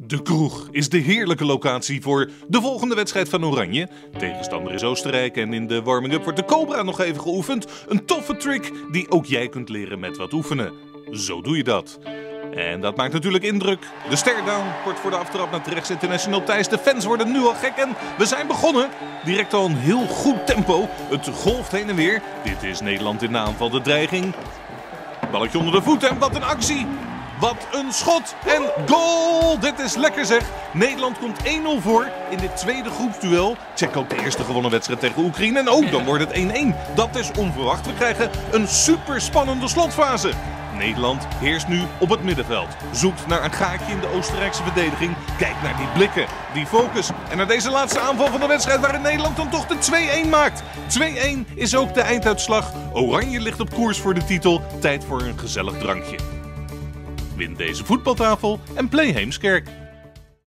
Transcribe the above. De kroeg is de heerlijke locatie voor de volgende wedstrijd van Oranje. Tegenstander is Oostenrijk en in de warming-up wordt de Cobra nog even geoefend. Een toffe trick die ook jij kunt leren met wat oefenen. Zo doe je dat. En dat maakt natuurlijk indruk. De ster down, kort voor de aftrap naar rechts international Thijs. De fans worden nu al gek en we zijn begonnen. Direct al een heel goed tempo. Het golft heen en weer. Dit is Nederland in de aanval, de dreiging. Balletje onder de voet en wat een actie. Wat een schot en goal! Dit is lekker zeg. Nederland komt 1-0 voor in dit tweede groepsduel. Check ook de eerste gewonnen wedstrijd tegen Oekraïne. En ook dan wordt het 1-1. Dat is onverwacht. We krijgen een super spannende slotfase. Nederland heerst nu op het middenveld. Zoekt naar een gaatje in de Oostenrijkse verdediging. Kijk naar die blikken, die focus. En naar deze laatste aanval van de wedstrijd waarin Nederland dan toch de 2-1 maakt. 2-1 is ook de einduitslag. Oranje ligt op koers voor de titel. Tijd voor een gezellig drankje. Win deze voetbaltafel en play Heemskerk.